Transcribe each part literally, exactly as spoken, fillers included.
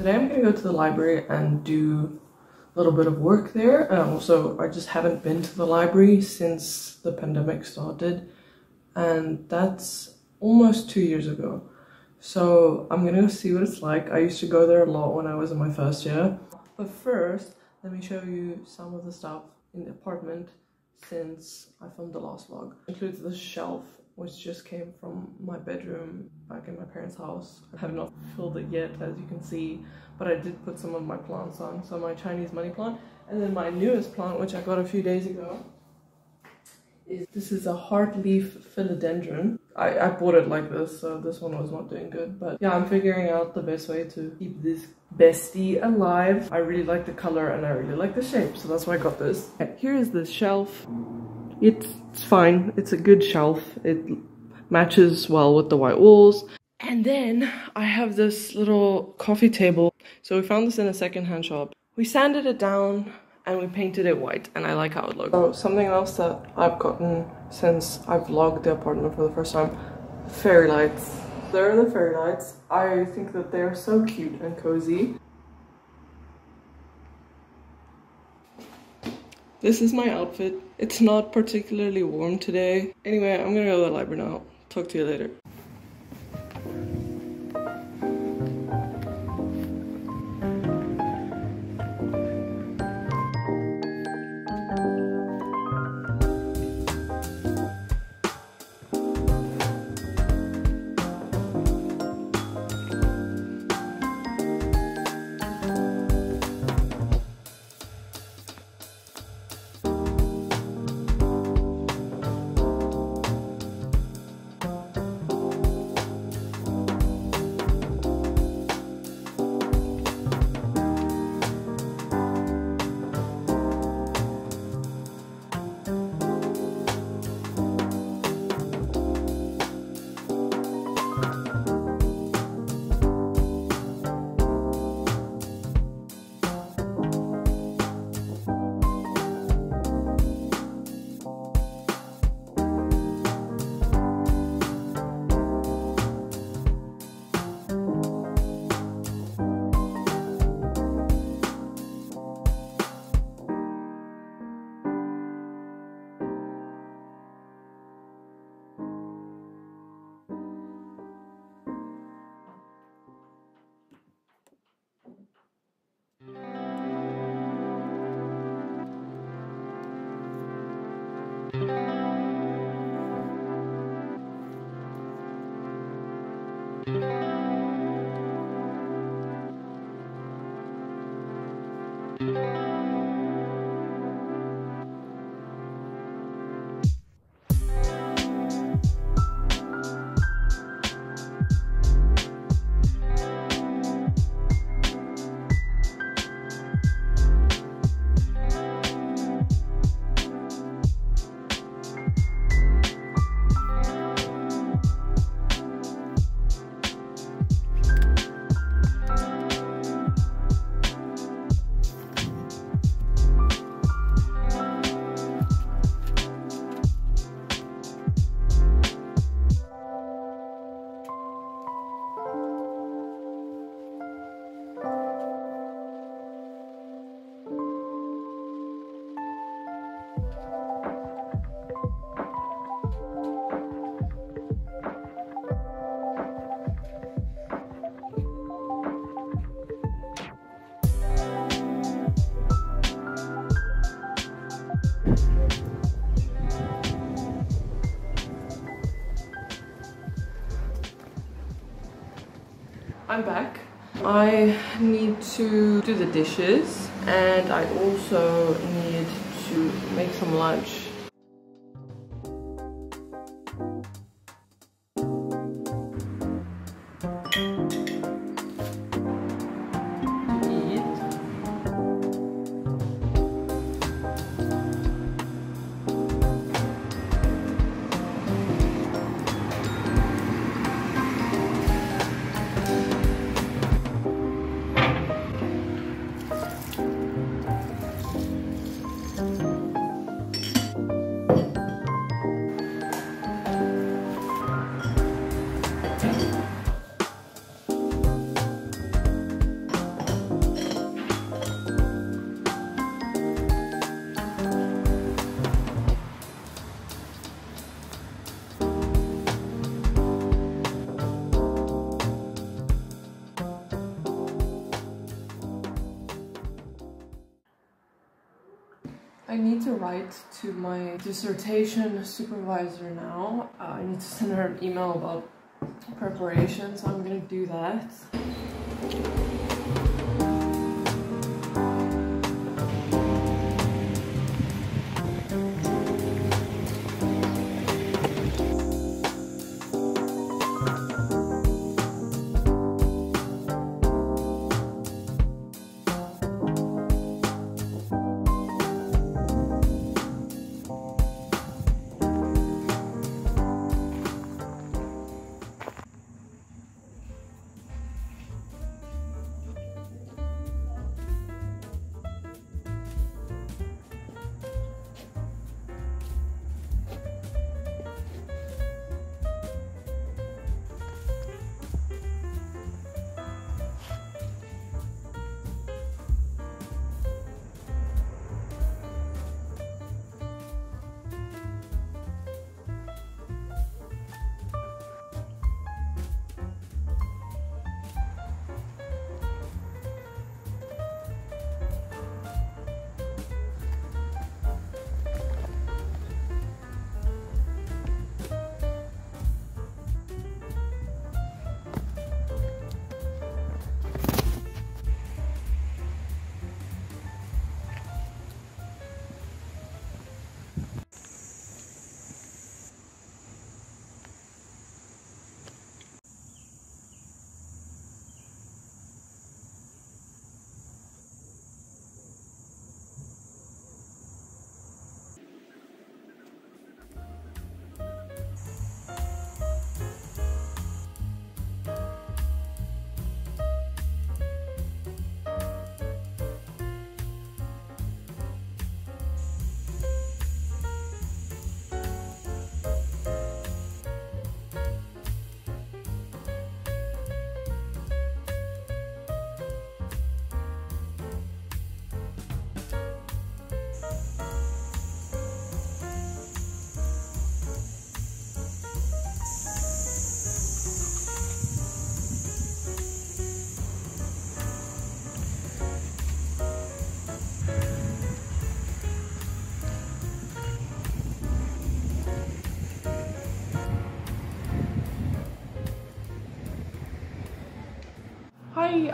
Today I'm going to go to the library and do a little bit of work there. Um, also, I just haven't been to the library since the pandemic started, and that's almost two years ago. So I'm going to go see what it's like. I used to go there a lot when I was in my first year. But first, let me show you some of the stuff in the apartment since I filmed the last vlog. It includes the shelf, which just came from my bedroom back in my parents' house. I have not filled it yet, as you can see, but I did put some of my plants on. So my Chinese money plant, and then my newest plant, which I got a few days ago, is this is a heart leaf philodendron. I, I bought it like this, so this one was not doing good, but yeah, I'm figuring out the best way to keep this bestie alive. I really like the color and I really like the shape, so that's why I got this. Okay, here is the shelf. It's, it's fine. It's a good shelf. It matches well with the white walls. And then I have this little coffee table. So we found this in a secondhand shop. We sanded it down and we painted it white, and I like how it looks. So something else that I've gotten since I vlogged the apartment for the first time, fairy lights. There are the fairy lights. I think that they are so cute and cozy. This is my outfit. It's not particularly warm today. Anyway, I'm gonna go to the library now. Talk to you later. I'm back. I need to do the dishes and I also need to make some lunch. I need to write to my dissertation supervisor now. Uh, I need to send her an email about preparation, so I'm gonna do that.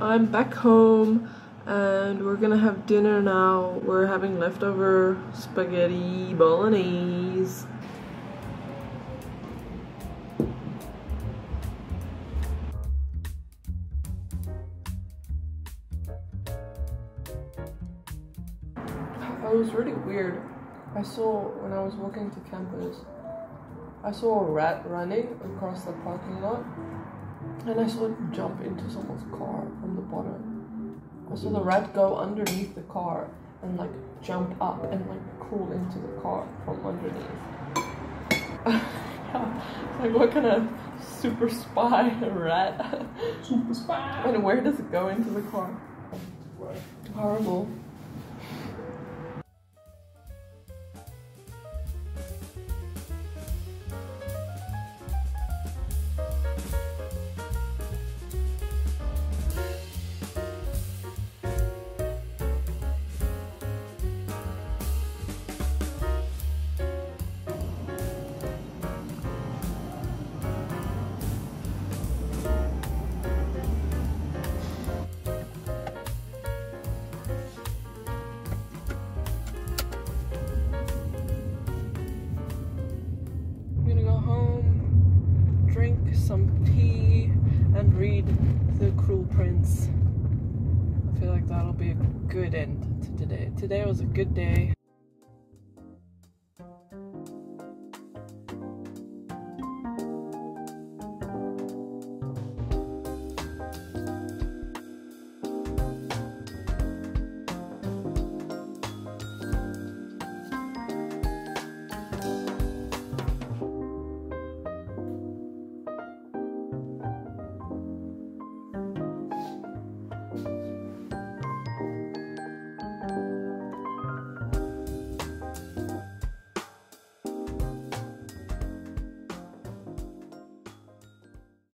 I'm back home and we're gonna have dinner now. We're having leftover spaghetti bolognese. It was really weird. I saw, when I was walking to campus, I saw a rat running across the parking lot. And I saw it jump into someone's car from the bottom. I saw the rat go underneath the car and like jump up and like crawl into the car from underneath. It's like, what kind of super spy rat? Super spy! And where does it go into the car? Right. Horrible. Some tea and read The Cruel Prince. I feel like that'll be a good end to today. Today was a good day.